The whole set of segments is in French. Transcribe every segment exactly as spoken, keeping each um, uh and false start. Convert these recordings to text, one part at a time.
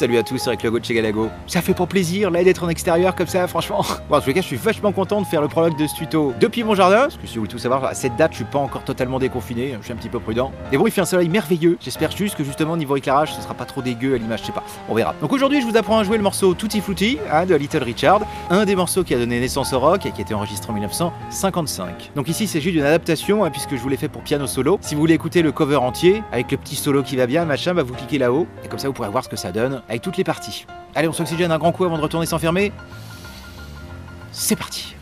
Salut à tous, c'est Galago de chez Galago. Ça fait pas plaisir là d'être en extérieur comme ça, franchement. Bon, en tout cas, je suis vachement content de faire le prologue de ce tuto depuis mon jardin, parce que si vous voulez tout savoir, à cette date, je suis pas encore totalement déconfiné, je suis un petit peu prudent. Et bon, il fait un soleil merveilleux. J'espère juste que justement niveau éclairage, ce sera pas trop dégueu à l'image, je sais pas. On verra. Donc aujourd'hui, je vous apprends à jouer le morceau Tutti Frutti hein, de Little Richard, un des morceaux qui a donné naissance au rock et qui a été enregistré en mille neuf cent cinquante-cinq. Donc ici, il s'agit d'une adaptation hein, puisque je vous l'ai fait pour piano solo. Si vous voulez écouter le cover entier avec le petit solo qui va bien, machin, bah vous cliquez là-haut et comme ça, vous pourrez voir ce que ça donne avec toutes les parties. Allez, on s'oxygène un grand coup avant de retourner s'enfermer. C'est parti.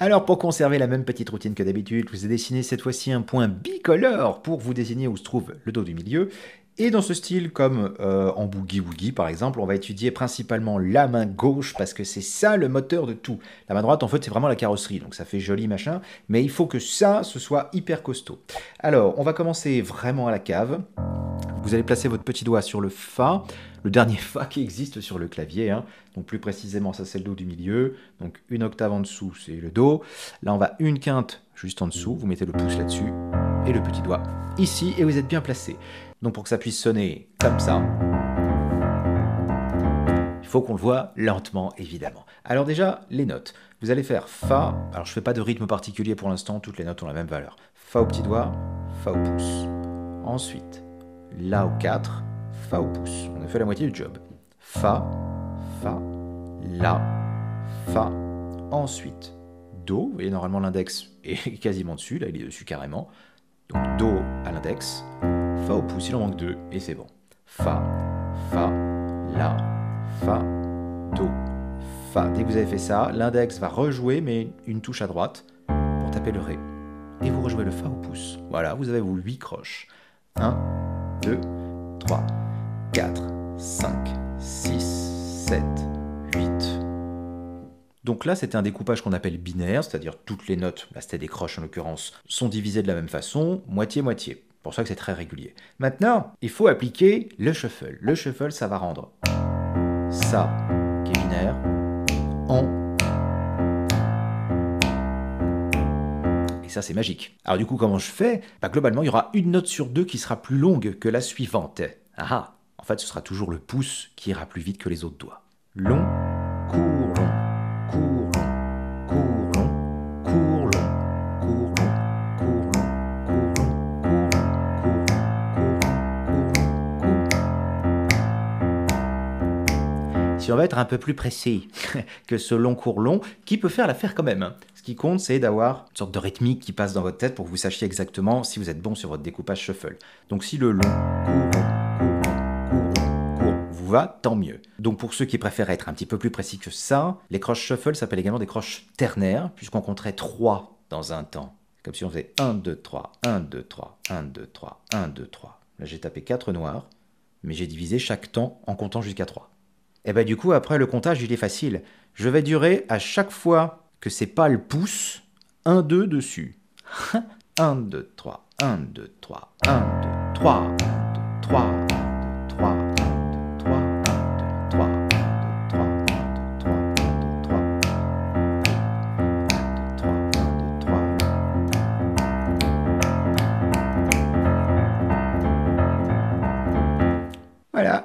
Alors pour conserver la même petite routine que d'habitude, je vous ai dessiné cette fois-ci un point bicolore pour vous désigner où se trouve le dos du milieu. Et dans ce style, comme euh, en boogie-woogie par exemple, on va étudier principalement la main gauche parce que c'est ça le moteur de tout. La main droite, en fait, c'est vraiment la carrosserie, donc ça fait joli machin, mais il faut que ça, ce soit hyper costaud. Alors, on va commencer vraiment à la cave. Vous allez placer votre petit doigt sur le Fa, le dernier Fa qui existe sur le clavier, hein. Donc plus précisément, ça c'est le Do du milieu, donc une octave en dessous, c'est le Do. Là, on va une quinte juste en dessous, vous mettez le pouce là-dessus et le petit doigt ici, et vous êtes bien placé. Donc pour que ça puisse sonner comme ça, il faut qu'on le voit lentement, évidemment. Alors déjà, les notes. Vous allez faire Fa, alors je ne fais pas de rythme particulier pour l'instant, toutes les notes ont la même valeur. Fa au petit doigt, Fa au pouce. Ensuite, La au quatre, Fa au pouce. On a fait la moitié du job. Fa, Fa, La, Fa. Ensuite, Do, vous voyez normalement l'index est quasiment dessus, là il est dessus carrément. Donc Do à l'index. Fa au pouce, il en manque deux, et c'est bon. Fa, Fa, La, Fa, Do, Fa. Dès que vous avez fait ça, l'index va rejouer, mais une touche à droite, pour taper le Ré. Et vous rejouez le Fa au pouce. Voilà, vous avez vos huit croches. un, deux, trois, quatre, cinq, six, sept, huit. Donc là, c'était un découpage qu'on appelle binaire, c'est-à-dire toutes les notes, là c'était des croches en l'occurrence, sont divisées de la même façon, moitié-moitié. C'est pour ça que c'est très régulier. Maintenant, il faut appliquer le shuffle. Le shuffle, ça va rendre ça, qui est binaire, en. Et ça, c'est magique. Alors du coup, comment je fais? Bah, globalement, il y aura une note sur deux qui sera plus longue que la suivante. Ah ah! En fait, ce sera toujours le pouce qui ira plus vite que les autres doigts. Long, court, long, court, long. Si on va être un peu plus précis que ce long court long, qui peut faire l'affaire quand même. Ce qui compte, c'est d'avoir une sorte de rythmique qui passe dans votre tête pour que vous sachiez exactement si vous êtes bon sur votre découpage shuffle. Donc si le long court long, court long, court vous va, tant mieux. Donc pour ceux qui préfèrent être un petit peu plus précis que ça, les croches shuffle s'appellent également des croches ternaires, puisqu'on compterait trois dans un temps. Comme si on faisait un, deux, trois, un, deux, trois, un, deux, trois, un, deux, trois. Là j'ai tapé quatre noirs, mais j'ai divisé chaque temps en comptant jusqu'à trois. Et bah du coup, après le comptage, il est facile. Je vais durer à chaque fois que c'est pas le pouce, un, deux dessus. un, deux, trois, un, deux, trois, un, deux, trois, un, deux, trois, un, deux, trois, un, deux, trois, un, deux, trois, un, deux, trois, un, deux, trois, un, deux, trois, un, deux, trois.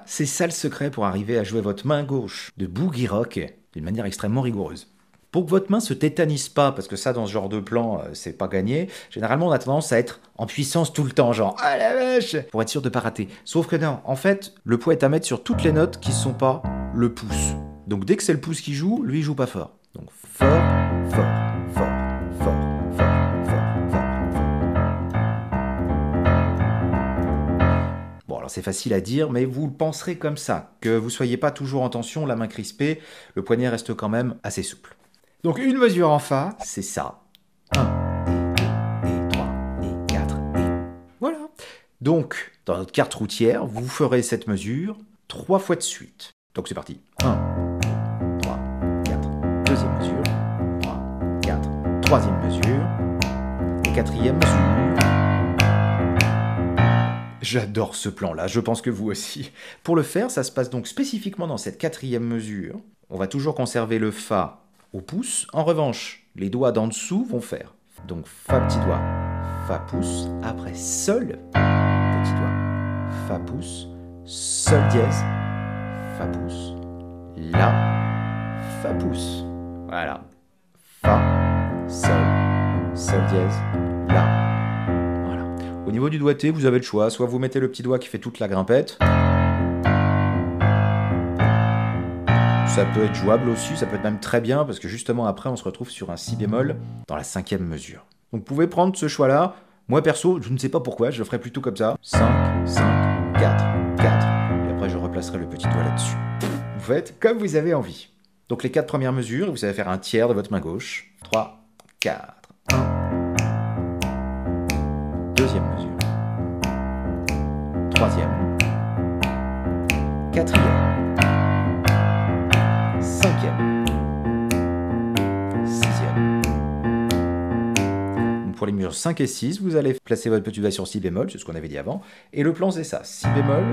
C'est ça le secret pour arriver à jouer votre main gauche de boogie rock d'une manière extrêmement rigoureuse. Pour que votre main se tétanise pas, parce que ça dans ce genre de plan, c'est pas gagné, généralement on a tendance à être en puissance tout le temps, genre « Ah la vache !» pour être sûr de pas rater. Sauf que non, en fait, le poids est à mettre sur toutes les notes qui sont pas le pouce. Donc dès que c'est le pouce qui joue, lui il joue pas fort. Donc fort, fort, fort, fort, fort, fort, fort, fort. Bon alors c'est facile à dire, mais vous le penserez comme ça, que vous soyez pas toujours en tension, la main crispée, le poignet reste quand même assez souple. Donc une mesure en Fa, c'est ça. un, et deux, et trois, et quatre, et... Voilà. Donc, dans notre carte routière, vous ferez cette mesure trois fois de suite. Donc c'est parti. un, deux, trois, quatre. Deuxième mesure. trois, quatre. Troisième mesure. Et quatrième mesure. J'adore ce plan-là, je pense que vous aussi. Pour le faire, ça se passe donc spécifiquement dans cette quatrième mesure. On va toujours conserver le Fa au pouce. En revanche, les doigts d'en dessous vont faire. Donc Fa petit doigt, Fa pouce, après Sol, petit doigt, Fa pouce, Sol dièse, fa-pouce, la, fa-pouce. Voilà. Fa, sol, sol dièse, la. Voilà. Au niveau du doigté, vous avez le choix. Soit vous mettez le petit doigt qui fait toute la grimpette. Ça peut être jouable aussi, ça peut être même très bien, parce que justement après, on se retrouve sur un si bémol dans la cinquième mesure. Donc vous pouvez prendre ce choix-là. Moi perso, je ne sais pas pourquoi, je le ferai plutôt comme ça. cinq, cinq, quatre, quatre. Et après, je replacerai le petit doigt là-dessus. Vous faites comme vous avez envie. Donc les quatre premières mesures, vous allez faire un tiers de votre main gauche. trois, quatre, un. Deuxième mesure. Troisième. Quatrième. Cinquième. Sixième. Donc pour les mesures cinq et six, vous allez placer votre petit doigt sur si bémol, c'est ce qu'on avait dit avant. Et le plan c'est ça, si bémol,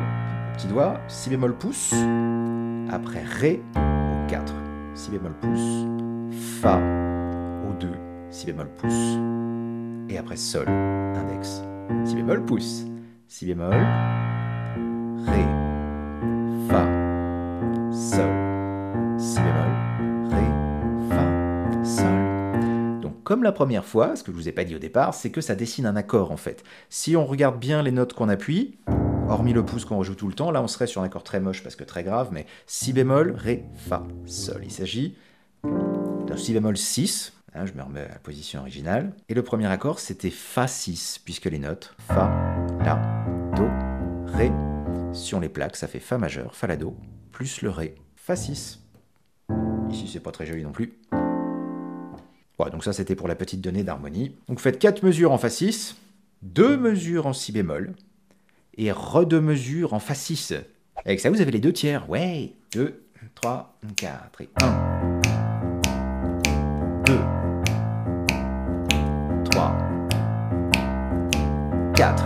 petit doigt, si bémol pouce, après ré au quatre, si bémol pouce, fa au deux, si bémol pouce, et après sol, index, si bémol pouce, si bémol, ré, fa, sol. Si bémol, ré, fa, sol. Donc comme la première fois, ce que je vous ai pas dit au départ, c'est que ça dessine un accord en fait. Si on regarde bien les notes qu'on appuie, hormis le pouce qu'on rejoue tout le temps, là on serait sur un accord très moche parce que très grave, mais si bémol, ré, fa, sol. Il s'agit d'un si bémol six, hein, je me remets à la position originale, et le premier accord c'était fa six, puisque les notes fa, la, do, ré, si on les plaque ça fait fa majeur, fa la do, plus le ré, fa six. Ici, c'est pas très joli non plus. Voilà, donc ça, c'était pour la petite donnée d'harmonie. Donc, vous faites quatre mesures en fa six, deux mesures en si bémol, et re-deux mesures en fa six. Avec ça, vous avez les deux tiers. Ouais, deux, trois, quatre, et un. deux, trois, quatre.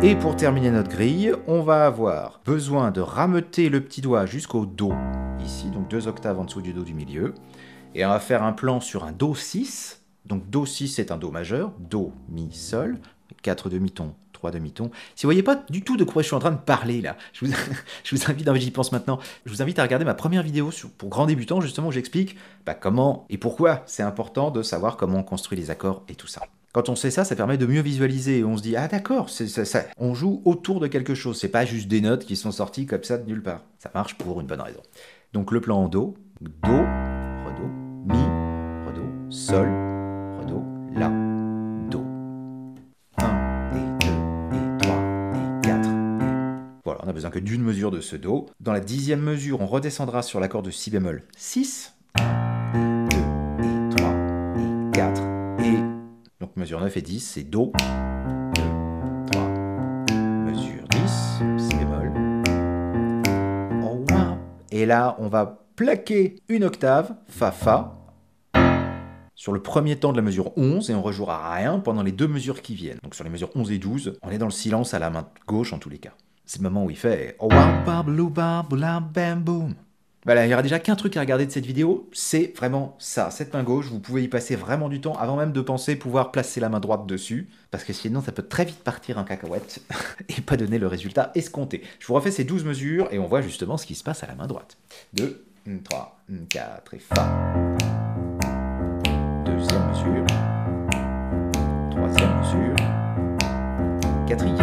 Et pour terminer notre grille, on va avoir besoin de rameuter le petit doigt jusqu'au Do, ici, donc deux octaves en dessous du Do du milieu. Et on va faire un plan sur un Do six. Donc Do six c'est un Do majeur, Do, Mi, Sol, quatre demi-tons, trois demi-tons. Si vous voyez pas du tout de quoi je suis en train de parler là, je vous, je vous invite, j'y pense maintenant, je vous invite à regarder ma première vidéo sur, pour grands débutants, justement où j'explique bah, comment et pourquoi c'est important de savoir comment on construit les accords et tout ça. Quand on sait ça, ça permet de mieux visualiser. On se dit, ah d'accord, ça, ça. On joue autour de quelque chose. C'est pas juste des notes qui sont sorties comme ça de nulle part. Ça marche pour une bonne raison. Donc le plan en Do, Do, Redo, Mi, Redo, Sol, Redo, La, Do. un, et deux, et trois, et quatre. Voilà, on n'a besoin que d'une mesure de ce Do. Dans la dixième mesure, on redescendra sur l'accord de si bémol six. un, et deux, et trois, et quatre. Donc mesure neuf et dix, c'est Do, deux, trois, mesure dix, si bémol, oh, wow. Et là, on va plaquer une octave, Fa, Fa, sur le premier temps de la mesure onze, et on rejouera rien pendant les deux mesures qui viennent. Donc sur les mesures onze et douze, on est dans le silence à la main gauche en tous les cas. C'est le moment où il fait oh, wow. Voilà, il n'y aura déjà qu'un truc à regarder de cette vidéo, c'est vraiment ça. Cette main gauche, vous pouvez y passer vraiment du temps avant même de penser pouvoir placer la main droite dessus, parce que sinon ça peut très vite partir en cacahuète et pas donner le résultat escompté. Je vous refais ces douze mesures et on voit justement ce qui se passe à la main droite. deux, trois, quatre et Fa. Deuxième mesure. Troisième mesure. Quatrième.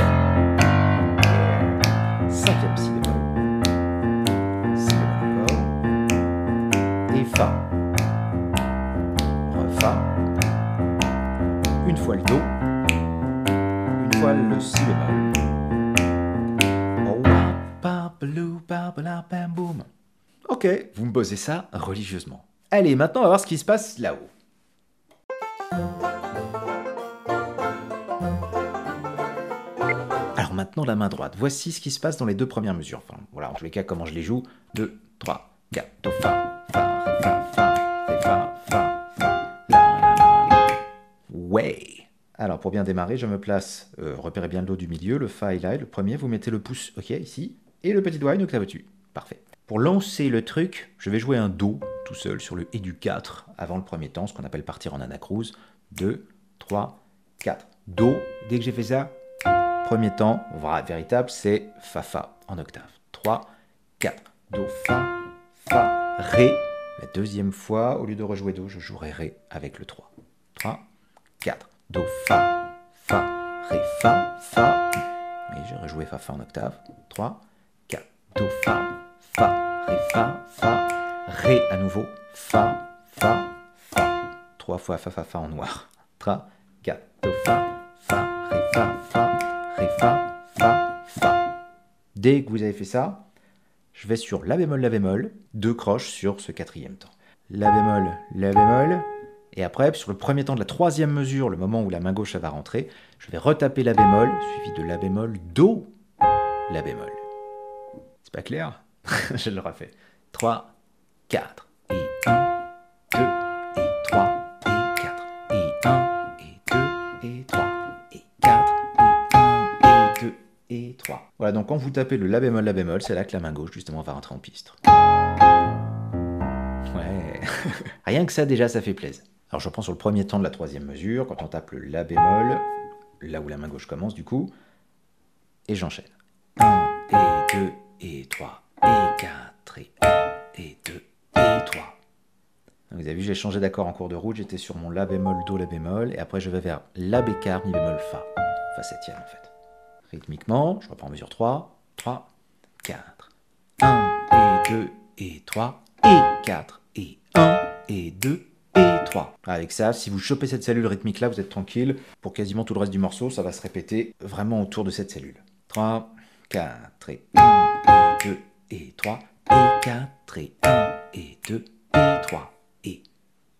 Cinquième si bémol. Fa, Refa, une fois le Do, une fois le Si bémol. Ok, vous me posez ça religieusement. Allez, maintenant on va voir ce qui se passe là-haut. Alors maintenant la main droite, voici ce qui se passe dans les deux premières mesures. Enfin, voilà, en tous les cas comment je les joue. deux, trois, quatre, Do, Fa, Fa. Ouais. Alors pour bien démarrer, je me place, euh, repérez bien le Do du milieu, le Fa est là, et le premier, vous mettez le pouce, ok, ici, et le petit doigt, une octave au-dessus. Parfait. Pour lancer le truc, je vais jouer un Do tout seul sur le et du quatre avant le premier temps, ce qu'on appelle partir en anacrouse. deux, trois, quatre. Do, dès que j'ai fait ça, premier temps véritable, c'est fa fa en octave. trois, quatre. Do, fa, fa, ré. La deuxième fois, au lieu de rejouer do, je jouerai ré avec le trois. trois, quatre. Do, fa, fa, ré, fa, fa. Et j'ai rejoué fa fa en octave. trois, quatre. Do, fa, fa, ré, fa, fa. Ré à nouveau. Fa, fa, fa. Trois fois fa fa fa en noir. trois, quatre. Do, fa, fa, ré, fa, fa, ré, fa, fa, fa. Dès que vous avez fait ça, je vais sur la bémol, la bémol, deux croches sur ce quatrième temps. La bémol, la bémol, et après, sur le premier temps de la troisième mesure, le moment où la main gauche va rentrer, je vais retaper la bémol, suivi de la bémol, do, la bémol. C'est pas clair? Je le refais. trois, quatre, et un, deux, et trois, et quatre, et un, et deux, et trois, et quatre, et un, et deux, et trois. Voilà, donc quand vous tapez le la bémol, la bémol, c'est là que la main gauche justement va rentrer en piste. Ouais. Rien que ça déjà, ça fait plaisir. Alors je reprends sur le premier temps de la troisième mesure, quand on tape le la bémol, là où la main gauche commence du coup, et j'enchaîne. un, et deux, et trois, et quatre, et un, et deux, et trois. Vous avez vu, j'ai changé d'accord en cours de route, j'étais sur mon la bémol, do, la bémol, et après je vais vers la bécard, mi bémol, fa, fa septième en fait. Rythmiquement, je reprends mesure trois, trois, quatre, un et deux et trois et quatre et un et deux et trois. Avec ça, si vous chopez cette cellule rythmique là, vous êtes tranquille. Pour quasiment tout le reste du morceau, ça va se répéter vraiment autour de cette cellule. trois, quatre et un et deux et trois et quatre et un et deux et trois et.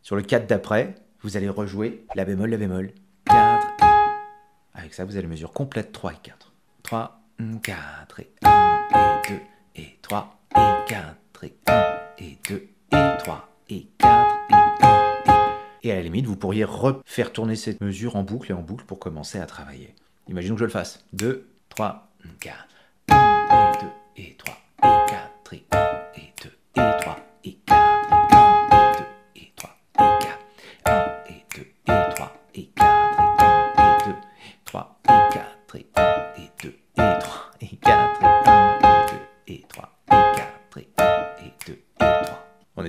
Sur le quatre d'après, vous allez rejouer la bémol, la bémol, quatre et. Avec ça, vous avez les mesures complètes trois et quatre. trois, quatre et un et deux et trois et quatre et un et deux et trois et quatre et un et... Et à la limite, vous pourriez refaire tourner cette mesure en boucle et en boucle pour commencer à travailler. Imaginons que je le fasse. deux, trois, quatre. un et deux et trois et quatre et un et deux et trois et quatre.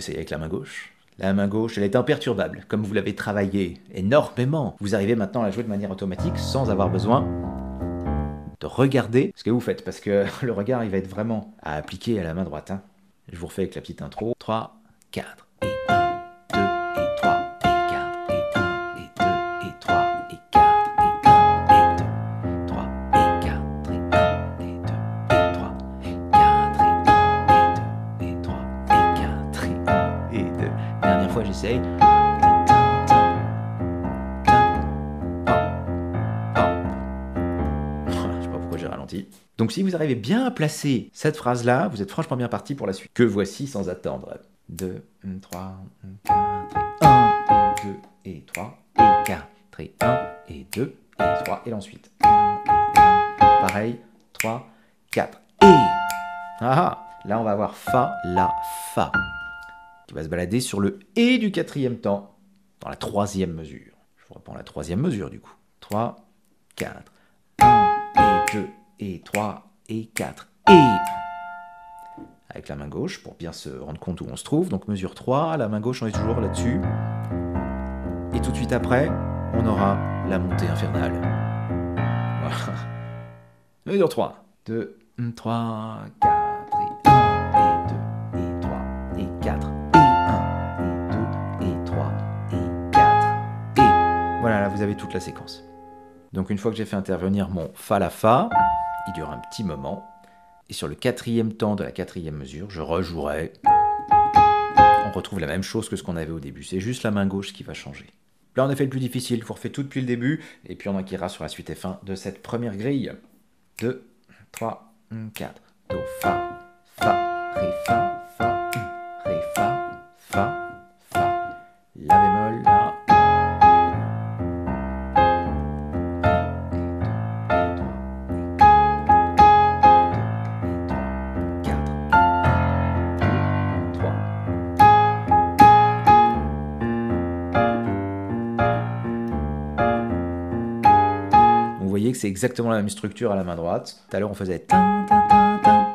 Avec la main gauche. La main gauche, elle est imperturbable. Comme vous l'avez travaillé énormément, vous arrivez maintenant à la jouer de manière automatique sans avoir besoin de regarder ce que vous faites, parce que le regard, il va être vraiment à appliquer à la main droite. Hein. Je vous refais avec la petite intro. trois, quatre, et un, deux, et trois, et quatre, et un, et deux, et trois, et quatre, et un, et deux, trois, et quatre, et un, et deux, et trois, et quatre, et un, et deux, et trois, et quatre, et un. Dernière fois, j'essaye. Je sais pas pourquoi j'ai ralenti. Donc si vous arrivez bien à placer cette phrase-là, vous êtes franchement bien parti pour la suite. Que voici sans attendre. deux, trois, quatre, un, et deux, et trois, et quatre, et un, et deux, et trois, et ensuite. Pareil, trois, quatre, et... Ah, là, on va avoir fa, la, fa, qui va se balader sur le et du quatrième temps, dans la troisième mesure. Je vous reprends la troisième mesure du coup. trois, quatre, un et deux et trois et quatre et... Avec la main gauche, pour bien se rendre compte où on se trouve. Donc mesure trois, la main gauche, on est toujours là-dessus. Et tout de suite après, on aura la montée infernale. Voilà. Mesure trois. deux, trois, quatre. Voilà, là vous avez toute la séquence. Donc une fois que j'ai fait intervenir mon fa la fa, il dure un petit moment, et sur le quatrième temps de la quatrième mesure, je rejouerai. On retrouve la même chose que ce qu'on avait au début, c'est juste la main gauche qui va changer. Là on a fait le plus difficile, je vous refais tout depuis le début, et puis on enquillera sur la suite et fin de cette première grille. deux, trois, quatre. Do, fa, fa, ré, fa, fa, ré, fa, fa, fa, la bémol, la. que c'est exactement la même structure à la main droite. Tout à l'heure on faisait tin, tin, tin, tin,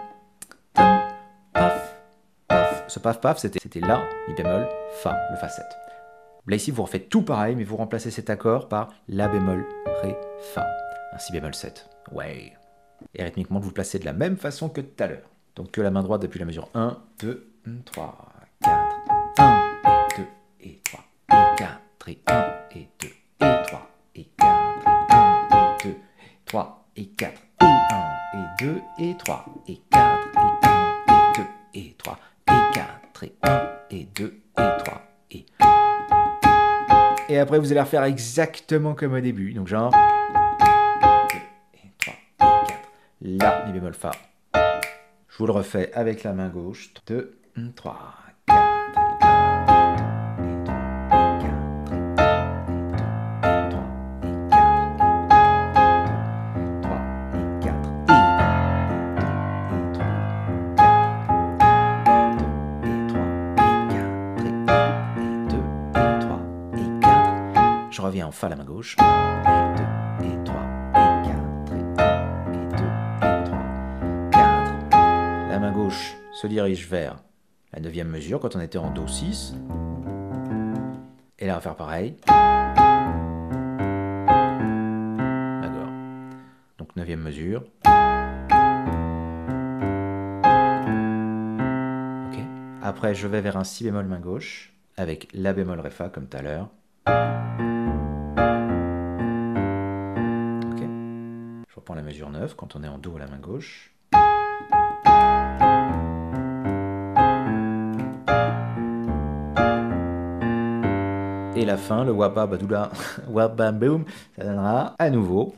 tin, paf, paf. Ce paf paf c'était la, mi bémol, fa, le fa sept. Là ici vous refaites tout pareil mais vous remplacez cet accord par la bémol, ré, fa, un si bémol sept. Ouais. Et rythmiquement vous le placez de la même façon que tout à l'heure. Donc que la main droite depuis la mesure un, deux, trois, quatre, un et deux et trois. Et un et deux et trois et quatre et un et deux et trois et quatre et un et deux et trois et quatre et un et deux et trois. Et Et après vous allez refaire exactement comme au début, donc genre deux et trois et quatre. La, mi bémol, fa. Je vous le refais avec la main gauche. Je reviens en fa à la main gauche. et deux et trois et quatre et deux et trois et quatre. La main gauche se dirige vers la neuvième mesure quand on était en do six. Et là on va faire pareil. D'accord. Donc neuvième mesure. Ok. Après je vais vers un si bémol main gauche avec la bémol ré fa comme tout à l'heure. Reprend la mesure neuf quand on est en do à la main gauche. Et la fin, le wapa badoula wapa boom, ça donnera à nouveau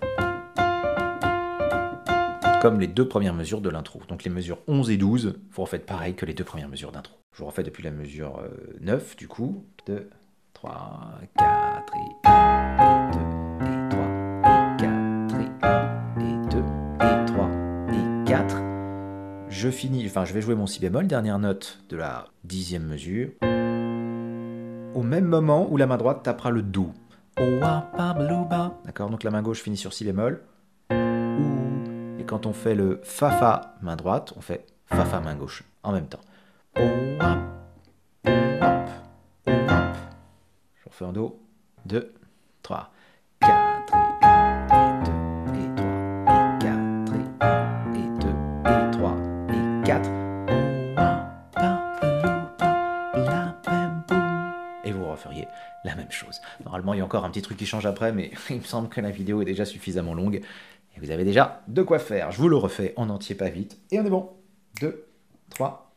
comme les deux premières mesures de l'intro. Donc les mesures onze et douze, vous refaites pareil que les deux premières mesures d'intro. Je vous refais depuis la mesure neuf du coup. deux, trois, quatre et un et deux et trois et quatre et deux et trois et quatre. Je finis, enfin je vais jouer mon si bémol, dernière note de la dixième mesure, au même moment où la main droite tapera le do. D'accord, donc la main gauche finit sur si bémol. Et quand on fait le fa fa main droite, on fait fa fa main gauche en même temps. Je refais en do. deux, trois, quatre et un et deux et trois et quatre et deux et trois et quatre. Et vous referiez la même chose. Normalement, il y a encore un petit truc qui change après, mais il me semble que la vidéo est déjà suffisamment longue et vous avez déjà de quoi faire. Je vous le refais en entier, pas vite, et on est bon. deux, trois.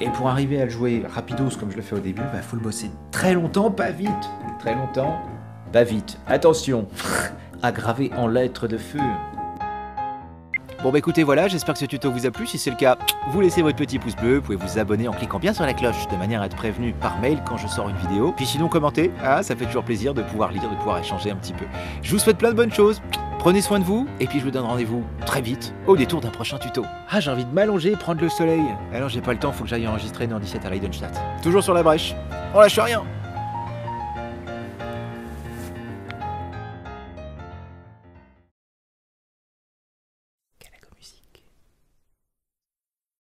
Et pour arriver à le jouer rapidos comme je le fais au début, il bah, faut le bosser très longtemps, pas vite. Très longtemps, pas vite. Attention, aggravé en lettres de feu. Bon bah écoutez, voilà, j'espère que ce tuto vous a plu. Si c'est le cas, vous laissez votre petit pouce bleu, vous pouvez vous abonner en cliquant bien sur la cloche, de manière à être prévenu par mail quand je sors une vidéo. Puis sinon, commentez, ah, ça fait toujours plaisir de pouvoir lire, de pouvoir échanger un petit peu. Je vous souhaite plein de bonnes choses, prenez soin de vous, et puis je vous donne rendez-vous très vite au détour d'un prochain tuto. Ah, j'ai envie de m'allonger et prendre le soleil. Alors j'ai pas le temps, faut que j'aille enregistrer dans dix-sept à Leidenstadt. Toujours sur la brèche, on lâche rien.